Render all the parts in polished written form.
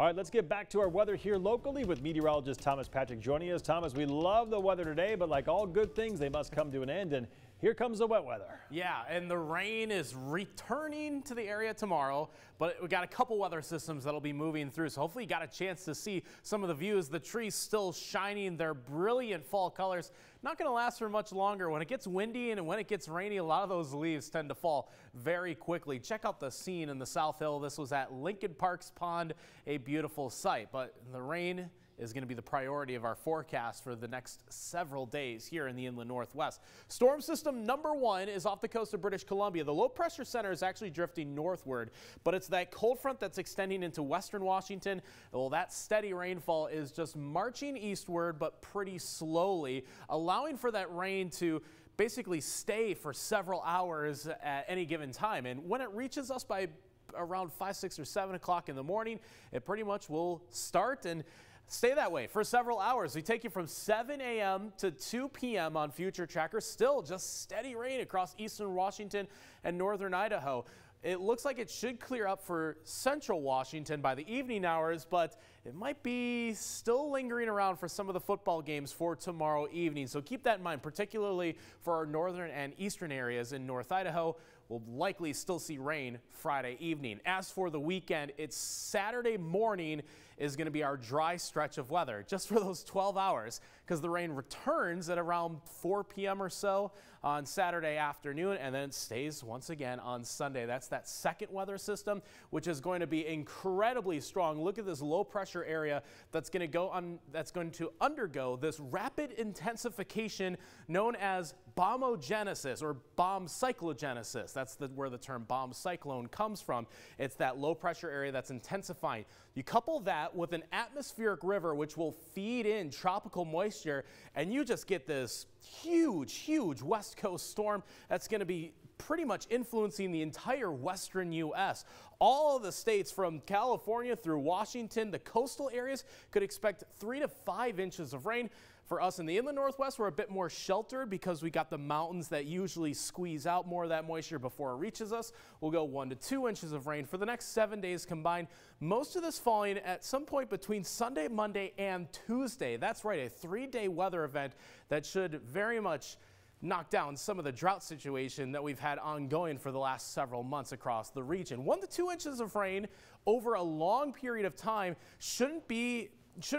All right, let's get back to our weather here locally with meteorologist Thomas Patrick joining us. Thomas, we love the weather today, but like all good things, they must come to an end, and here comes the wet weather. Yeah, and the rain is returning to the area tomorrow, but we got a couple weather systems that'll be moving through, so hopefully you got a chance to see some of the views. The trees still shining their brilliant fall colors. Not going to last for much longer. When it gets windy and when it gets rainy, a lot of those leaves tend to fall very quickly. Check out the scene in the South Hill. This was at Lincoln Park's Pond, a beautiful sight, but the rain is going to be the priority of our forecast for the next several days here in the Inland Northwest. Storm system number one is off the coast of British Columbia. The low pressure center is actually drifting northward, but it's that cold front that's extending into western Washington. Well, that steady rainfall is just marching eastward, but pretty slowly, allowing for that rain to basically stay for several hours at any given time. And when it reaches us by around 5, 6, or 7 o'clock in the morning, it pretty much will start and stay that way for several hours. We take you from 7 a.m. to 2 p.m. on Future Tracker. Still just steady rain across eastern Washington and northern Idaho. It looks like it should clear up for central Washington by the evening hours, but it might be still lingering around for some of the football games for tomorrow evening. So keep that in mind, particularly for our northern and eastern areas in North Idaho. We'll likely still see rain Friday evening. As for the weekend, it's Saturday morning is going to be our dry stretch of weather just for those 12 hours because the rain returns at around 4 p.m. or so on Saturday afternoon, and then it stays once again on Sunday. That's that second weather system, which is going to be incredibly strong. Look at this low pressure area that's going to go on. That's going to undergo this rapid intensification known as bombogenesis or bomb cyclogenesis. That's where the term bomb cyclone comes from. It's that low pressure area that's intensifying. You couple that with an atmospheric river, which will feed in tropical moisture, and you just get this huge, huge West Coast storm that's going to be pretty much influencing the entire western U.S. All of the states from California through Washington, the coastal areas could expect 3 to 5 inches of rain. For us in the Inland Northwest, we're a bit more sheltered because we got the mountains that usually squeeze out more of that moisture before it reaches us. We'll go 1 to 2 inches of rain for the next 7 days combined. Most of this falling at some point between Sunday, Monday, and Tuesday. That's right, a 3-day weather event that should very much knock down some of the drought situation that we've had ongoing for the last several months across the region. 1 to 2 inches of rain over a long period of time shouldn't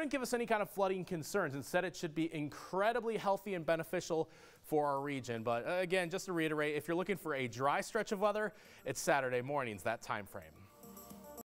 give us any kind of flooding concerns. Instead, it should be incredibly healthy and beneficial for our region. But again, just to reiterate, if you're looking for a dry stretch of weather, it's Saturday mornings, that time frame.